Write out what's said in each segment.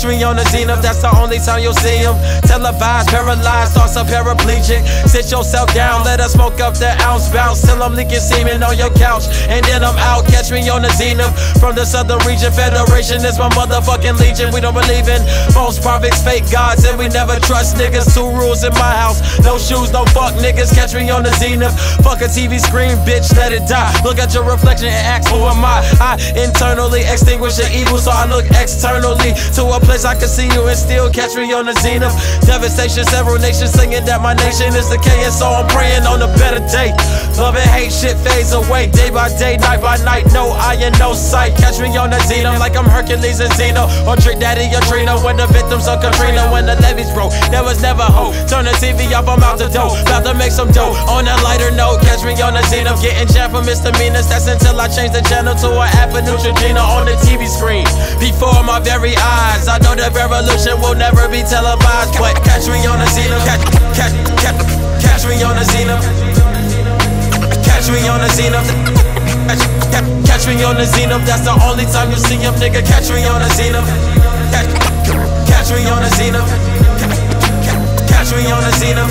Catriona Zeno, that's the only time you'll see him. Televised, paralyzed, thoughts of paraplegic. Sit yourself down, let us smoke up the ounce, bounce till I'm leaking semen on your couch, and then I'm out. Katrina Zeno from the southern region. Federation is my motherfucking legion. We don't believe in most prophets, fake gods, and we never trust niggas. Two rules in my house: no shoes, no fuck niggas. Katrina Zeno, fuck a TV screen, bitch, let it die. Look at your reflection and ask, who am I? I internally extinguish the evil, so I look externally to a place I can see you and still catch me on the zenith. Devastation, several nations singing that my nation is decaying, so I'm praying on a better day. Love and hate, shit fades away day by day, night by night. No eye and no sight. Catch me on the zenith like I'm Hercules and Zeno, or Trick Daddy or Trina. When the victims of Katrina, when the levees broke, there was never hope. Turn the TV up, I'm out the dough, about to make some dough. On a lighter note, catch me on the zenith, getting jammed for misdemeanors. That's until I change the channel to an app of Neutrogena on the TV screen. Before my very eyes, I know the revolution will never be televised. But catch me on the Zeno, catch me on the Zeno, catch me on the Zeno, catch me on the Zeno. That's the only time you see him, nigga. Catch me on the Zeno, catch me on the Zeno, catch me on the Zeno.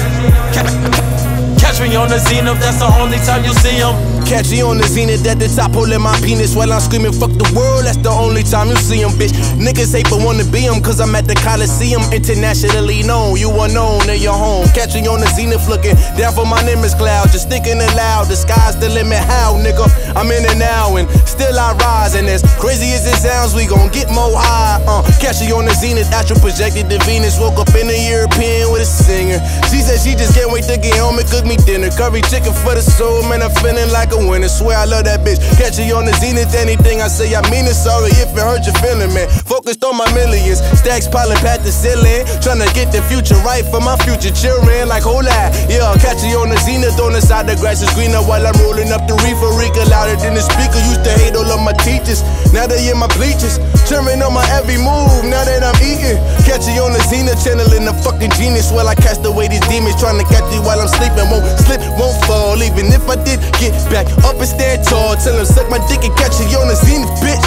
Catch me on the zenith, that's the only time you see him. Catch me on the zenith, at the top holding my penis while I'm screaming fuck the world, that's the only time you see him, bitch. Niggas hate but wanna be him, cause I'm at the Coliseum, internationally known, you unknown in your home. Catch me on the zenith looking down for my image cloud, just thinking aloud, the sky's the limit, how nigga, I'm in it now and still I rise, and as crazy as it sounds, we gon' get more high, Catch me on the zenith, astral projected to Venus, woke up in a European with a singer. She said she just can't wait to get home and cook me dinner, curry chicken for the soul, man, I'm feeling like a winner. Swear I love that bitch. Catch you on the zenith, anything I say I mean it. Sorry if it hurt your feeling, man. Focused on my millions, stacks piling past the ceiling, trying to get the future right for my future children. Like hold that, yeah. Catch you on the zenith, on the side the grass is greener while I'm rolling up the reefer, reeker louder than the speaker. Used to hate all of my teachers, now they in my bleachers, cheering on my every move. Now that I'm eating, catch you on the zenith, channeling the fucking genius while I cast away these demons, trying to catch you while I'm sleeping. Won't slip, won't fall, even if I did get back up and stand tall. Tell him suck my dick and catch it on the zenith, bitch.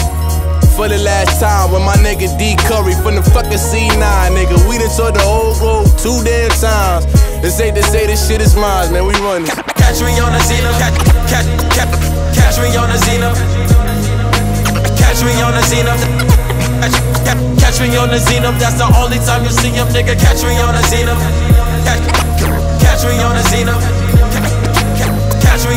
For the last time with my nigga D. Curry from the fucking C9, nigga. We done saw the whole road 2 damn times. It's safe to say this shit is mine, man, we running. Catch me on the zenith, catch me on the zenith, catch me on the zenith, catch me on the zenith. That's the only time you see him, nigga. Catch me on the zenith, catch me on the zenith. Catch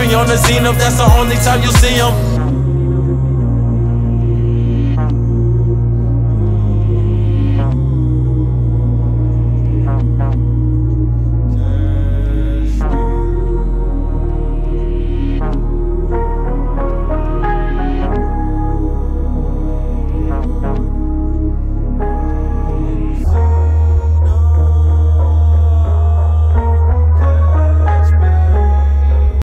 me on the zenith, that's the only time you see him.